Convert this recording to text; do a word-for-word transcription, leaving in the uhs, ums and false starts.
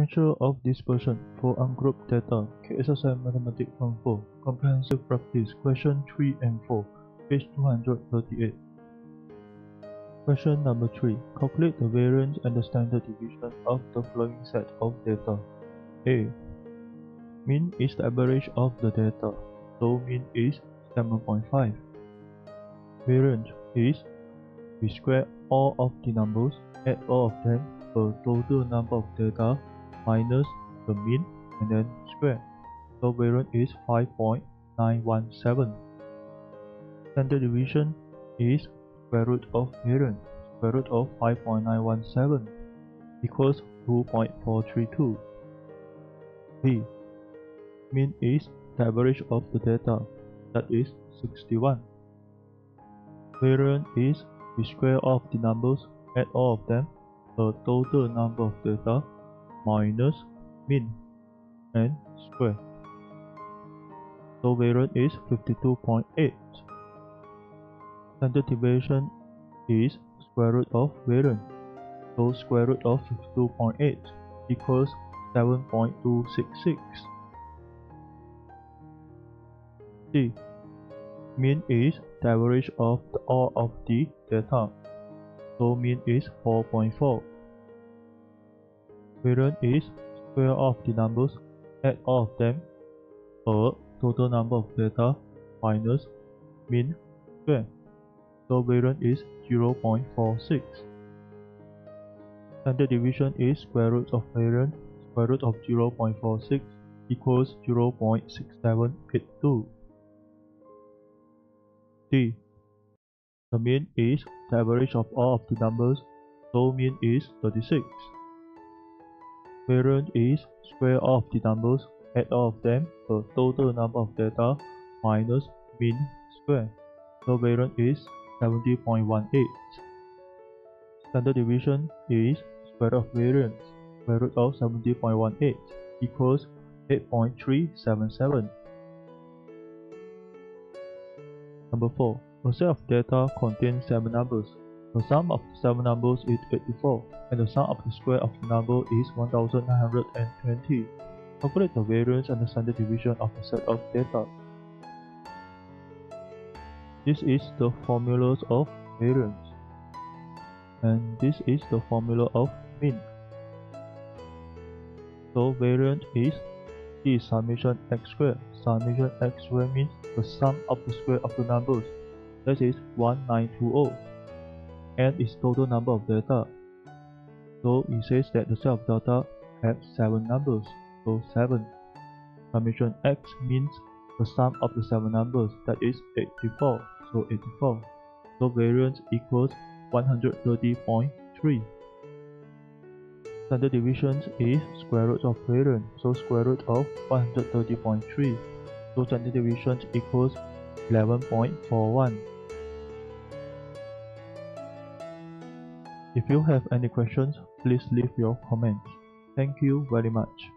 Measure of dispersion for ungrouped data, K S S M Mathematics Form four, Comprehensive Practice, Question three and four, page two hundred thirty-eight. Question number three. Calculate the variance and the standard deviation of the following set of data. A. Mean is the average of the data, so mean is seven point five. Variance is we square all of the numbers, add all of them, the total number of data minus the mean and then square. So variance is five point nine one seven. Standard deviation is square root of variance, square root of five point nine one seven equals two point four three two. B. Mean is the average of the data, that is sixty-one. Variance is the square of the numbers, add all of them, the total number of data minus mean and square. So variance is fifty-two point eight. Standard deviation is square root of variance, so square root of fifty-two point eight equals seven point two six six. C. Mean is the average of the, all of the data, so mean is four point four. Variance is square of the numbers, add all of them, the total number of data minus mean square. So variance is zero point four six. Standard deviation is square root of variance, square root of zero point four six equals zero point six seven eight two. D. The mean is the average of all of the numbers, so mean is thirty-six. Variance is square of the numbers, add all of them, the total number of data minus mean square. So variance is seventy point one eight. Standard deviation is square root of variance, square root of seventy point one eight equals eight point three seven seven. Number four. A set of data contains seven numbers. The sum of the seven numbers is eighty-four, and the sum of the square of the number is one thousand nine hundred twenty. Calculate the variance and the standard deviation of the set of data. This is the formulas of variance, and this is the formula of mean. So variance is the summation x square. Summation x square means the sum of the square of the numbers, that is one thousand nine hundred twenty, and its total number of data. So it says that the set of data have seven numbers, so seven. Summation x means the sum of the seven numbers, that is eighty-four, so eighty-four. So variance equals one hundred thirty point three. Standard deviation is square root of variance, so square root of one hundred thirty point three. So standard deviation equals eleven point four one. If you have any questions, please leave your comments. Thank you very much.